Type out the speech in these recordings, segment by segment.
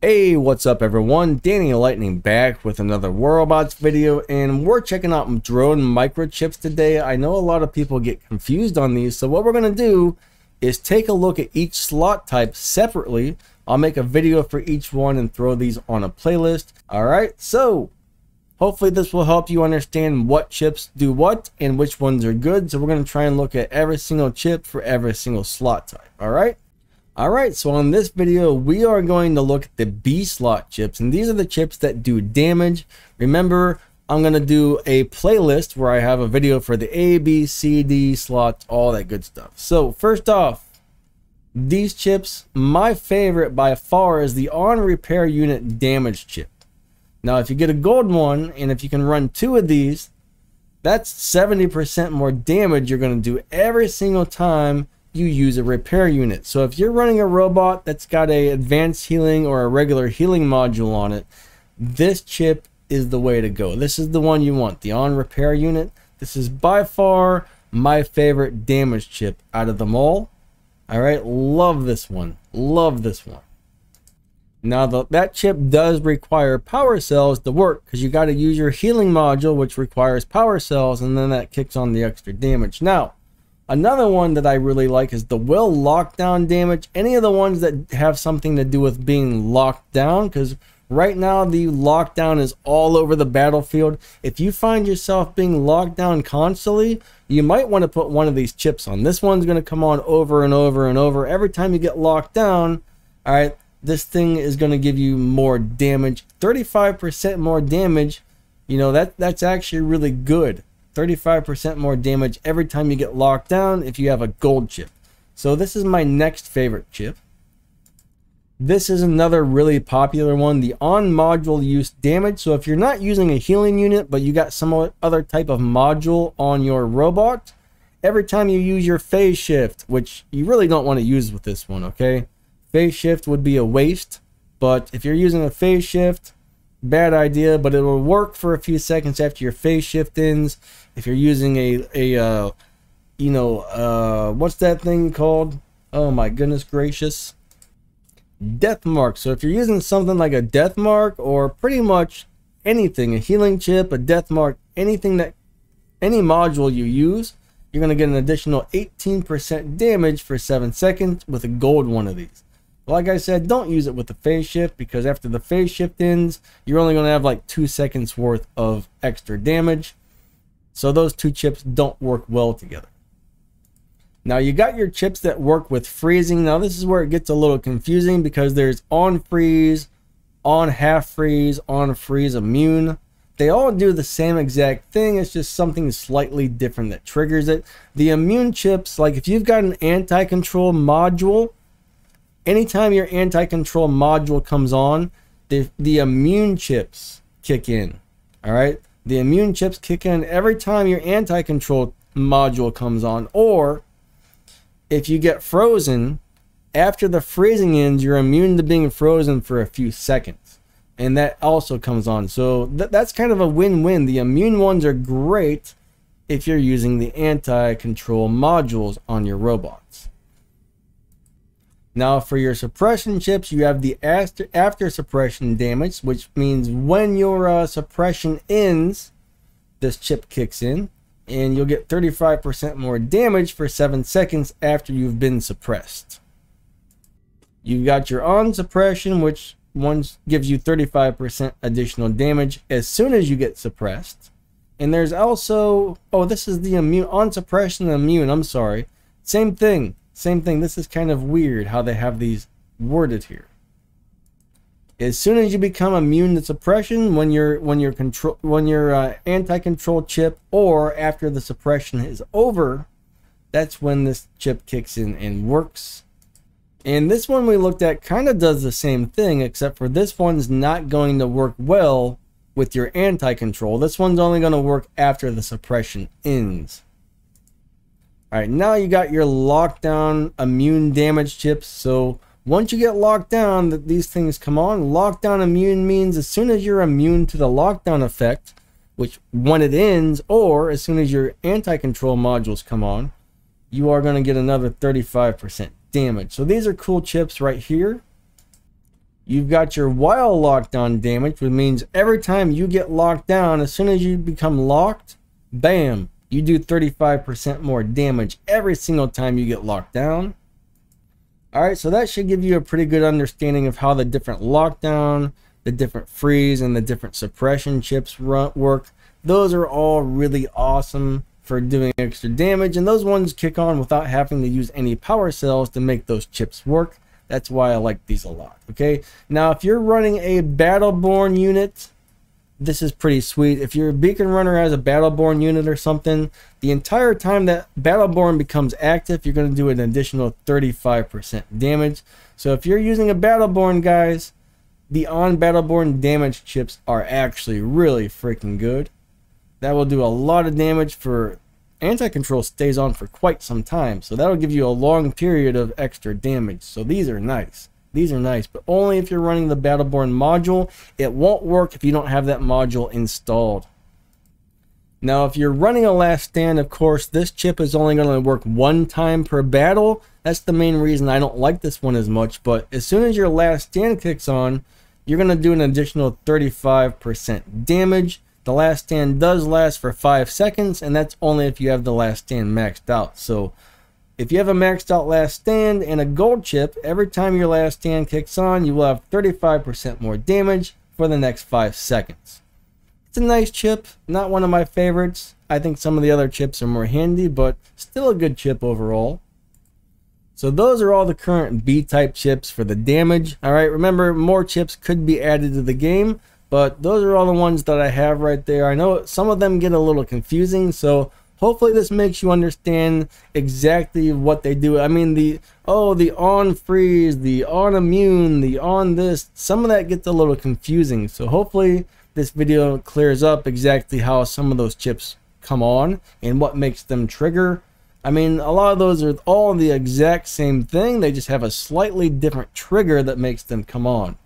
Hey, what's up everyone? Danny Lightning back with another War Robots video, and we're checking out drone microchips today. I know a lot of people get confused on these, so what we're going to do is take a look at each slot type separately. I'll make a video for each one and throw these on a playlist. Alright, so hopefully this will help you understand what chips do what and which ones are good. So we're going to try and look at every single chip for every single slot type. Alright, so on this video, we are going to look at the B slot chips, and these are the chips that do damage. Remember, I'm going to do a playlist where I have a video for the A, B, C, D slots, all that good stuff. So first off, these chips, my favorite by far is the on repair unit damage chip. Now, if you get a gold one, and if you can run two of these, that's 70% more damage you're going to do every single time you use a repair unit. So if you're running a robot that's got a advanced healing or a regular healing module on it, this chip is the way to go. This is the one you want, the on repair unit. This is by far my favorite damage chip out of them all. All right, love this one, love this one. Now that chip does require power cells to work, because you got to use your healing module, which requires power cells, and then that kicks on the extra damage. Now another one that I really like is the will lockdown damage. Any of the ones that have something to do with being locked down, because right now the lockdown is all over the battlefield. If you find yourself being locked down constantly, you might want to put one of these chips on. This one's going to come on over and over and over. Every time you get locked down, all right, this thing is going to give you more damage, 35% more damage. You know, that's actually really good. 35% more damage every time you get locked down if you have a gold chip. So this is my next favorite chip. This is another really popular one, the on module use damage. So if you're not using a healing unit, but you got some other type of module on your robot, every time you use your phase shift, which you really don't want to use with this one, okay? Phase shift would be a waste, but if you're using a phase shift, bad idea, but it'll work for a few seconds after your phase shift ends. If you're using what's that thing called? Oh my goodness gracious. Death mark. So if you're using something like a death mark or pretty much anything, a healing chip, a death mark, anything that, any module you use, you're going to get an additional 18% damage for 7 seconds with a gold one of these. Like I said, don't use it with the phase shift, because after the phase shift ends, you're only going to have like 2 seconds worth of extra damage. So those two chips don't work well together. Now you got your chips that work with freezing. Now this is where it gets a little confusing, because there's on freeze, on half freeze, on freeze immune. They all do the same exact thing. It's just something slightly different that triggers it. The immune chips, like if you've got an anti-control module, anytime your anti-control module comes on, the immune chips kick in. All right, the immune chips kick in every time your anti-control module comes on. Or if you get frozen, after the freezing ends, you're immune to being frozen for a few seconds, and that also comes on. So that's kind of a win-win. The immune ones are great if you're using the anti-control modules on your robots. Now for your suppression chips, you have the after suppression damage, which means when your suppression ends, this chip kicks in, and you'll get 35% more damage for 7 seconds after you've been suppressed. You've got your on suppression, which once gives you 35% additional damage as soon as you get suppressed. And there's also, oh, this is the immune, on suppression immune, I'm sorry. Same thing. Same thing. This is kind of weird how they have these worded here. As soon as you become immune to suppression, when your anti-control chip, or after the suppression is over, that's when this chip kicks in and works. And this one we looked at kind of does the same thing, except for this one's not going to work well with your anti-control. This one's only going to work after the suppression ends. All right, now you got your lockdown immune damage chips. So once you get locked down, these things come on. Lockdown immune means as soon as you're immune to the lockdown effect, which when it ends, or as soon as your anti-control modules come on, you are going to get another 35% damage. So these are cool chips right here. You've got your while locked on damage, which means every time you get locked down, as soon as you become locked, bam, you do 35% more damage every single time you get locked down. All right, so that should give you a pretty good understanding of how the different lockdown, the different freeze, and the different suppression chips work. Those are all really awesome for doing extra damage, and those ones kick on without having to use any power cells to make those chips work. That's why I like these a lot, okay? Now, if you're running a Battleborn unit, this is pretty sweet. If your Beacon Runner has a Battleborn unit or something, the entire time that Battleborn becomes active, you're going to do an additional 35% damage. So if you're using a Battleborn, guys, the on Battleborn damage chips are actually really freaking good. That will do a lot of damage for anti-control stays on for quite some time. So that'll give you a long period of extra damage. So these are nice. These are nice, but only if you're running the Battleborn module. It won't work if you don't have that module installed. Now, if you're running a Last Stand, of course, this chip is only going to work one time per battle. That's the main reason I don't like this one as much, but as soon as your Last Stand kicks on, you're going to do an additional 35% damage. The Last Stand does last for 5 seconds, and that's only if you have the Last Stand maxed out. So if you have a maxed out Last Stand and a gold chip, every time your Last Stand kicks on, you will have 35% more damage for the next 5 seconds. It's a nice chip, not one of my favorites. I think some of the other chips are more handy, but still a good chip overall. So those are all the current B-type chips for the damage. All right, remember, more chips could be added to the game, but those are all the ones that I have right there. I know some of them get a little confusing, so hopefully this makes you understand exactly what they do. I mean, the on freeze, the on immune, the on this, some of that gets a little confusing. So hopefully this video clears up exactly how some of those chips come on and what makes them trigger. I mean, a lot of those are all the exact same thing. They just have a slightly different trigger that makes them come on.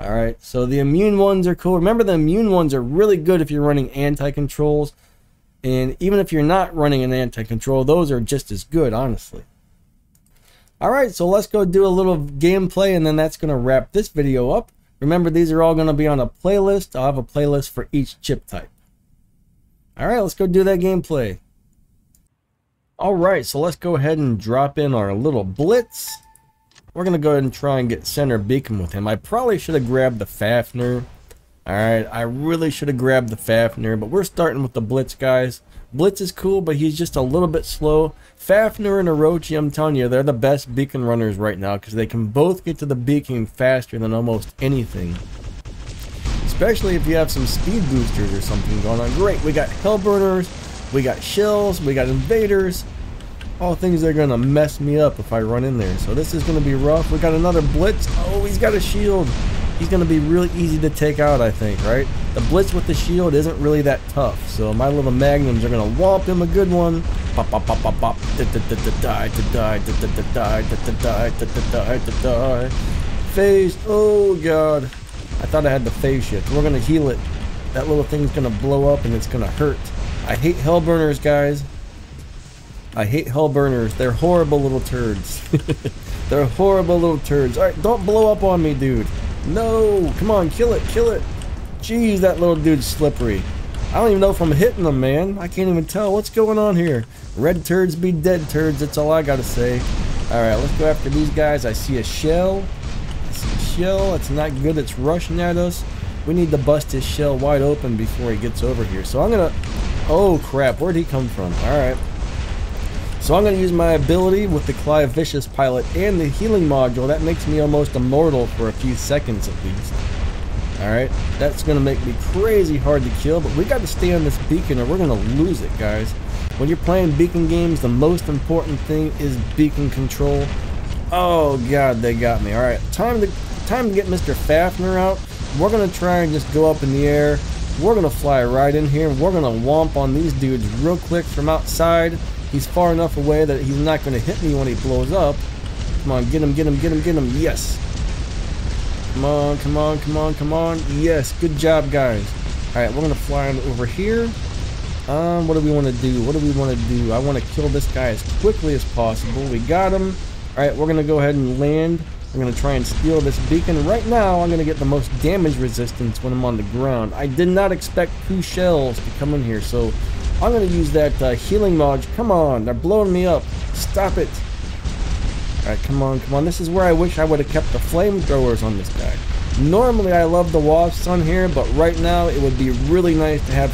All right, so the immune ones are cool. Remember, the immune ones are really good if you're running anti-controls. And even if you're not running an anti-control, those are just as good, honestly. All right, so let's go do a little gameplay, and then that's going to wrap this video up. Remember, these are all going to be on a playlist. I'll have a playlist for each chip type. All right, let's go do that gameplay. All right, so let's go ahead and drop in our little Blitz. We're going to go ahead and try and get center beacon with him. I probably should have grabbed the Fafnir. Alright, I really should have grabbed the Fafnir, but we're starting with the Blitz, guys. Blitz is cool, but he's just a little bit slow. Fafnir and Orochi, I'm telling you, they're the best beacon runners right now because they can both get to the beacon faster than almost anything. Especially if you have some speed boosters or something going on. Great, we got Hellburners, we got Shells, we got Invaders. All things that are going to mess me up if I run in there. So this is going to be rough. We got another Blitz. Oh, he's got a shield. He's going to be really easy to take out, I think, right? The Blitz with the shield isn't really that tough. So my little Magnums are going to whomp him a good one. Pop, pop, pop, pop, pop. Phased. Oh, God. I thought I had the phase shift. We're going to heal it. That little thing's going to blow up and it's going to hurt. I hate Hellburners, guys. I hate Hellburners. They're horrible little turds. They're horrible little turds. All right, don't blow up on me, dude. No, come on, kill it, kill it. Jeez, that little dude's slippery. I don't even know if I'm hitting them, man. I can't even tell what's going on here. Red turds be dead turds. That's all I gotta say. All right, let's go after these guys. I see a shell. I see a shell. It's not good. It's rushing at us. We need to bust his shell wide open before he gets over here. So I'm gonna. Oh crap! Where'd he come from? All right. So I'm going to use my ability with the Clive Vicious pilot and the healing module. That makes me almost immortal for a few seconds at least. Alright, that's going to make me crazy hard to kill, but we got to stay on this beacon or we're going to lose it, guys. When you're playing beacon games, the most important thing is beacon control. Oh god, they got me. Alright, time to get Mr. Fafnir out. We're going to try and just go up in the air. We're going to fly right in here. We're going to womp on these dudes real quick from outside. He's far enough away that he's not going to hit me when he blows up. Come on, get him, get him, get him, get him. Yes. Come on, come on, come on, come on. Yes, good job, guys. All right, we're going to fly him over here. What do we want to do? What do we want to do? I want to kill this guy as quickly as possible. We got him. All right, we're going to go ahead and land. I'm going to try and steal this beacon. Right now, I'm going to get the most damage resistance when I'm on the ground. I did not expect 2 shells to come in here, so I'm going to use that healing mod. Come on, they're blowing me up. Stop it. All right, come on, come on. This is where I wish I would have kept the flamethrowers on this guy. Normally, I love the wasps on here, but right now, it would be really nice to have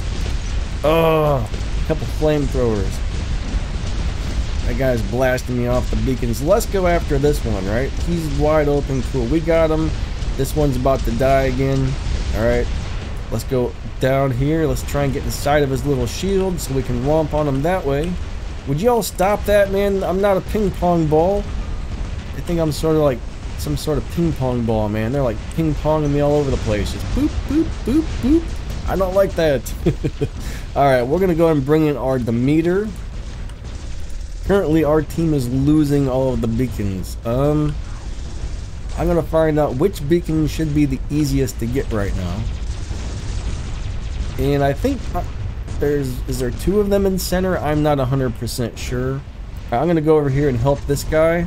a couple flamethrowers. That guy's blasting me off the beacons. Let's go after this one, right? He's wide open. Cool. We got him. This one's about to die again. All right. Let's go down here. Let's try and get inside of his little shield so we can romp on him that way. Would you all stop that, man? I'm not a ping pong ball. I think I'm sort of like some sort of ping pong ball, man. They're like ping ponging me all over the place. Just boop, boop, boop, boop. I don't like that. All right. We're going to go ahead and bring in our Demeter. Currently, our team is losing all of the beacons. I'm going to find out which beacon should be the easiest to get right now. And I think is there 2 of them in center? I'm not 100% sure. I'm going to go over here and help this guy.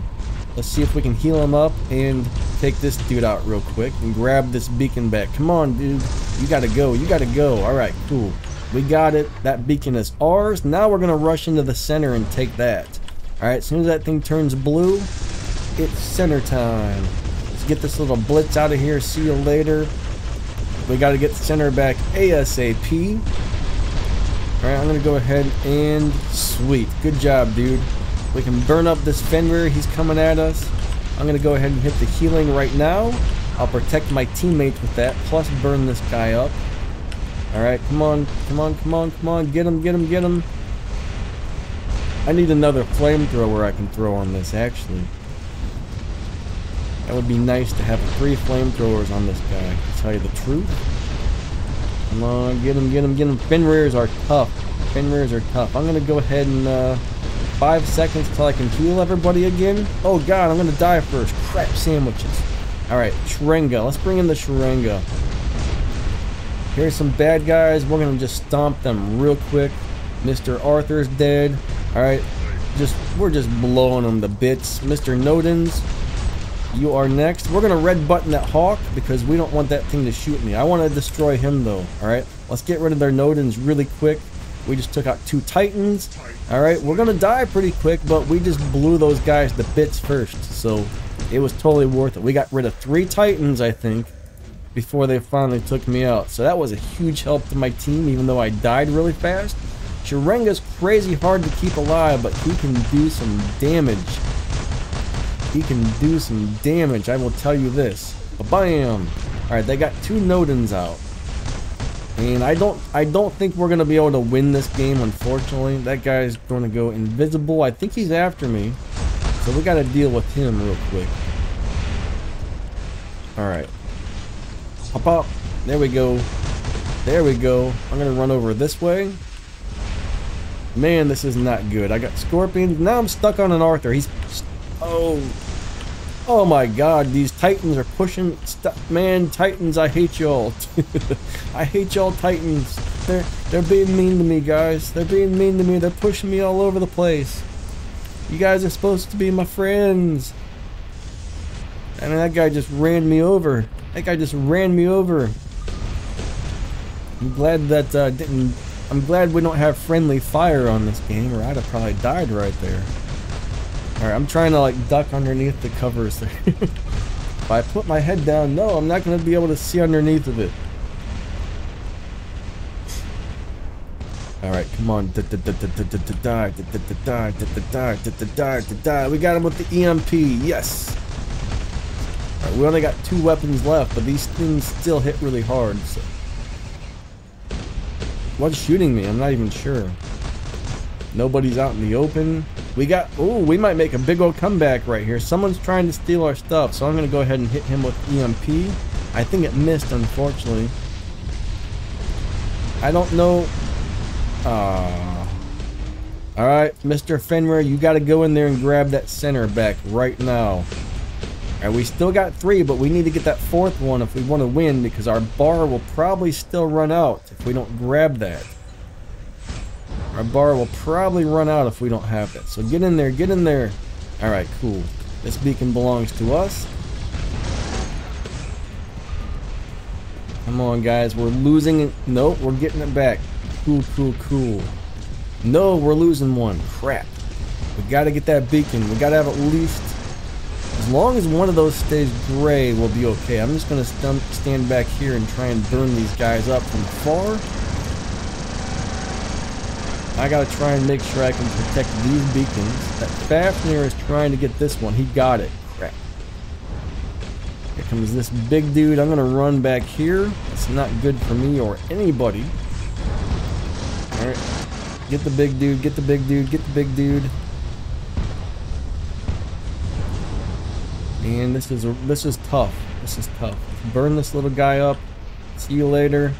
Let's see if we can heal him up and take this dude out real quick and grab this beacon back. Come on, dude. You got to go. You got to go. All right, cool. We got it. That beacon is ours. Now we're going to rush into the center and take that. All right, as soon as that thing turns blue, it's center time. Let's get this little blitz out of here. See you later. We got to get the center back ASAP. All right, I'm going to go ahead and sweet. Good job, dude. We can burn up this Fenrir. He's coming at us. I'm going to go ahead and hit the healing right now. I'll protect my teammates with that, plus burn this guy up. Alright, come on, come on, come on, come on. Get him, get him, get him. I need another flamethrower I can throw on this, actually. That would be nice to have 3 flamethrowers on this guy, to tell you the truth. Come on, get him, get him, get him. Fenrirs are tough. Fenrirs are tough. I'm going to go ahead and 5 seconds till I can heal everybody again. Oh, God, I'm going to die first. Crap sandwiches. Alright, Shrenga. Let's bring in the Shrenga. Here's some bad guys. We're going to just stomp them real quick. Mr. Arthur's dead. All right. We're just blowing them to bits. Mr. Nodens, you are next. We're going to red button that Hawk because we don't want that thing to shoot me. I want to destroy him, though. All right. Let's get rid of their Nodens really quick. We just took out 2 Titans. All right. We're going to die pretty quick, but we just blew those guys to bits first. So it was totally worth it. We got rid of 3 Titans, I think, before they finally took me out. So that was a huge help to my team, even though I died really fast. Shrenga's crazy hard to keep alive, but he can do some damage. He can do some damage, I will tell you this. Ba-bam! Alright, they got 2 Nodens out. And I don't think we're going to be able to win this game, unfortunately. That guy's going to go invisible. I think he's after me. So we got to deal with him real quick. Alright. Hop up. There we go. There we go. I'm going to run over this way. Man, this is not good. I got scorpions. Now I'm stuck on an Arthur. He's... Oh my God. These Titans are pushing... Man, Titans, I hate y'all. I hate y'all Titans. They're being mean to me, guys. They're being mean to me. They're pushing me all over the place. You guys are supposed to be my friends. I mean, that guy just ran me over. That guy just ran me over. I'm glad that didn't. I'm glad we don't have friendly fire on this game, or I'd have probably died right there. All right, I'm trying to like duck underneath the covers. If I put my head down, no, I'm not going to be able to see underneath of it. All right, come on, die. We got him with the EMP. Yes. We only got 2 weapons left, but these things still hit really hard. So. What's shooting me? I'm not even sure. Nobody's out in the open. We got... Oh, we might make a big old comeback right here. Someone's trying to steal our stuff, so I'm going to go ahead and hit him with EMP. I think it missed, unfortunately. I don't know... Alright, Mr. Fenrir, you got to go in there and grab that center back right now. Alright, we still got 3, but we need to get that 4th one if we want to win, because our bar will probably still run out if we don't grab that. Our bar will probably run out if we don't have that. So get in there, get in there. Alright, cool. This beacon belongs to us. Come on, guys. We're losing. No, we're getting it back. Cool, cool, cool. No, we're losing one. Crap. We got to get that beacon. We got to have at least... As long as one of those stays gray, we'll be okay. I'm just going to stand back here and try and burn these guys up from far. I got to try and make sure I can protect these beacons. That Fafnir is trying to get this one. He got it. Crap. Here comes this big dude. I'm going to run back here. It's not good for me or anybody. All right. Get the big dude. Get the big dude. Get the big dude. And this is tough. This is tough. Burn this little guy up. See you later.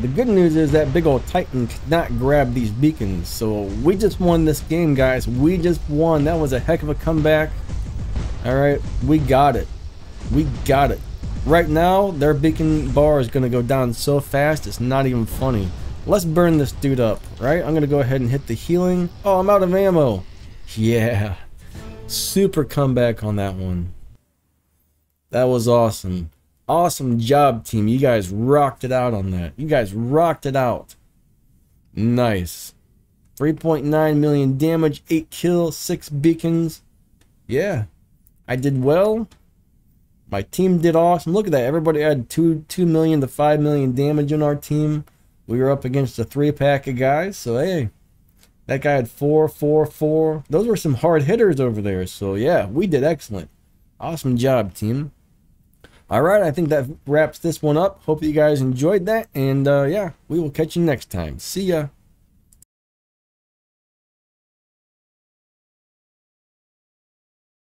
The good news is that big old Titan could not grab these beacons. So we just won this game, guys. We just won. That was a heck of a comeback. All right, we got it. We got it. Right now, their beacon bar is gonna go down so fast it's not even funny. Let's burn this dude up, right? I'm gonna go ahead and hit the healing. Oh, I'm out of ammo. Yeah, super comeback on that one. That was awesome. Awesome job, team. You guys rocked it out on that. You guys rocked it out. Nice. 3.9 million damage, 8 kills, 6 beacons. Yeah, I did well. My team did awesome. Look at that. Everybody had 2 million to 5 million damage on our team. We were up against a 3-pack of guys. So, hey, that guy had 4, 4, 4. Those were some hard hitters over there. So, yeah, we did excellent. Awesome job, team. All right, I think that wraps this one up. Hope you guys enjoyed that, and yeah, we will catch you next time. See ya.